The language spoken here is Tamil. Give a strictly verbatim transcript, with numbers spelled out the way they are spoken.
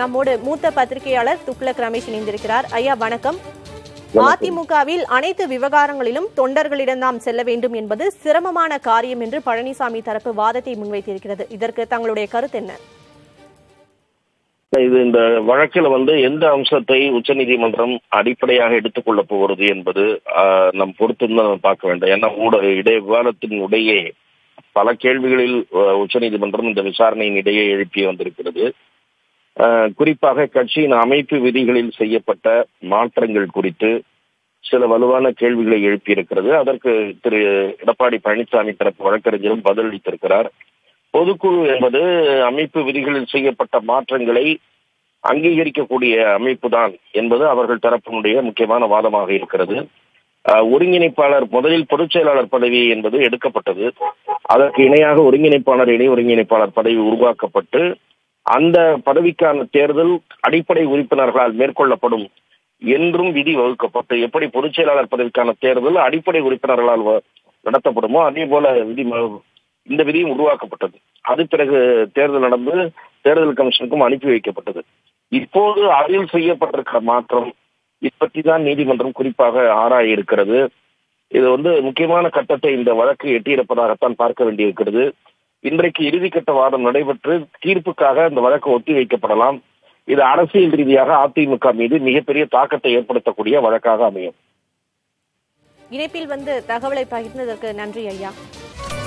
நம்மோடு மூத்த பத்திரிகையாளர் துக்ளக் ரமேஷ் இணைந்திருக்கிறார். ஐயா வணக்கம். அதிமுகவில் அனைத்து விவகாரங்களிலும் தொண்டர்களிடம் நாம் செல்ல வேண்டும் என்பது சிரமமான காரியம் என்று பழனிசாமி தரப்பு வாதத்தை முன்வைத்திருக்கிறது. இதற்கு தங்களுடைய கருத்து என்ன? இது இந்த வழக்கில் வந்து எந்த அம்சத்தை உச்சநீதிமன்றம் அடிப்படையாக எடுத்துக்கொள்ள போகிறது என்பது நம் பொறுத்தும் தான் பார்க்க வேண்டும். ஏன்னா ஊடக இடைய விவாதத்தினுடைய பல கேள்விகளில் உச்சநீதிமன்றம் இந்த விசாரணையின் இடையே எழுப்பி வந்திருக்கிறது. குறிப்பாக கட்சியின் அமைப்பு விதிகளில் செய்யப்பட்ட மாற்றங்கள் குறித்து சில வலுவான கேள்விகளை எழுப்பியிருக்கிறது. அதற்கு திரு எடப்பாடி பழனிசாமி தரப்பு வழக்கறிஞரும் பதிலளித்திருக்கிறார். பொதுக்குழு என்பது அமைப்பு விதிகளில் செய்யப்பட்ட மாற்றங்களை அங்கீகரிக்கக்கூடிய அமைப்பு தான் என்பது அவர்கள் தரப்பினுடைய முக்கியமான வாதமாக இருக்கிறது. ஒருங்கிணைப்பாளர் முதலில் பொதுச் செயலாளர் பதவி என்பது எடுக்கப்பட்டது. அதற்கு இணையாக ஒருங்கிணைப்பாளர் இணை ஒருங்கிணைப்பாளர் பதவி உருவாக்கப்பட்டு அந்த பதவிக்கான தேர்தல் அடிப்படை உறுப்பினர்களால் மேற்கொள்ளப்படும் என்றும் விதி வகுக்கப்பட்டு, எப்படி பொதுச் செயலாளர் பதவிக்கான தேர்தல் அடிப்படை உறுப்பினர்களால் நடத்தப்படுமோ அதே போல விதி இந்த விதியும் உருவாக்கப்பட்டது. அது பிறகு தேர்தல் நடந்து தேர்தல் கமிஷனுக்கும் அனுப்பி வைக்கப்பட்டது. இப்போது அதில் செய்யப்பட்டிருக்கிற மாற்றம் இது பற்றி தான் நீதிமன்றம் குறிப்பாக ஆராய இருக்கிறது. இது வந்து முக்கியமான கட்டத்தை இந்த வழக்கு எட்டியிருப்பதாகத்தான் பார்க்க வேண்டியிருக்கிறது. இன்றைக்கு இறுதிக்கட்ட வாதம் நடைபெற்று தீர்ப்புக்காக இந்த வழக்கு ஒத்தி வைக்கப்படலாம். இது அரசியல் ரீதியாக அதிமுக மீது மிகப்பெரிய தாக்கத்தை ஏற்படுத்தக்கூடிய வழக்காக அமையும். இணைப்பில் வந்து தகவலை பகிர்ந்ததற்கு நன்றி ஐயா.